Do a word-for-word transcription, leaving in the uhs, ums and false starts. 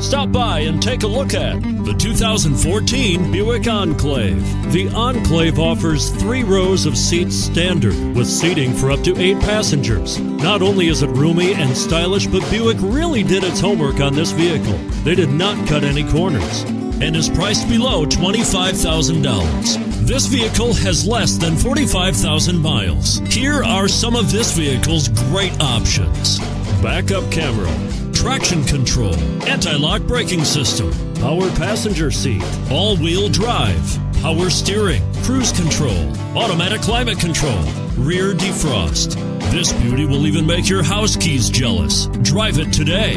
Stop by and take a look at the two thousand fourteen Buick Enclave. The Enclave offers three rows of seats standard with seating for up to eight passengers. Not only is it roomy and stylish, but Buick really did its homework on this vehicle. They did not cut any corners and is priced below twenty-five thousand dollars. This vehicle has less than forty-five thousand miles. Here are some of this vehicle's great options: backup camera, traction control, anti-lock braking system, power passenger seat, all-wheel drive, power steering, cruise control, automatic climate control, rear defrost. This beauty will even make your house keys jealous. Drive it today.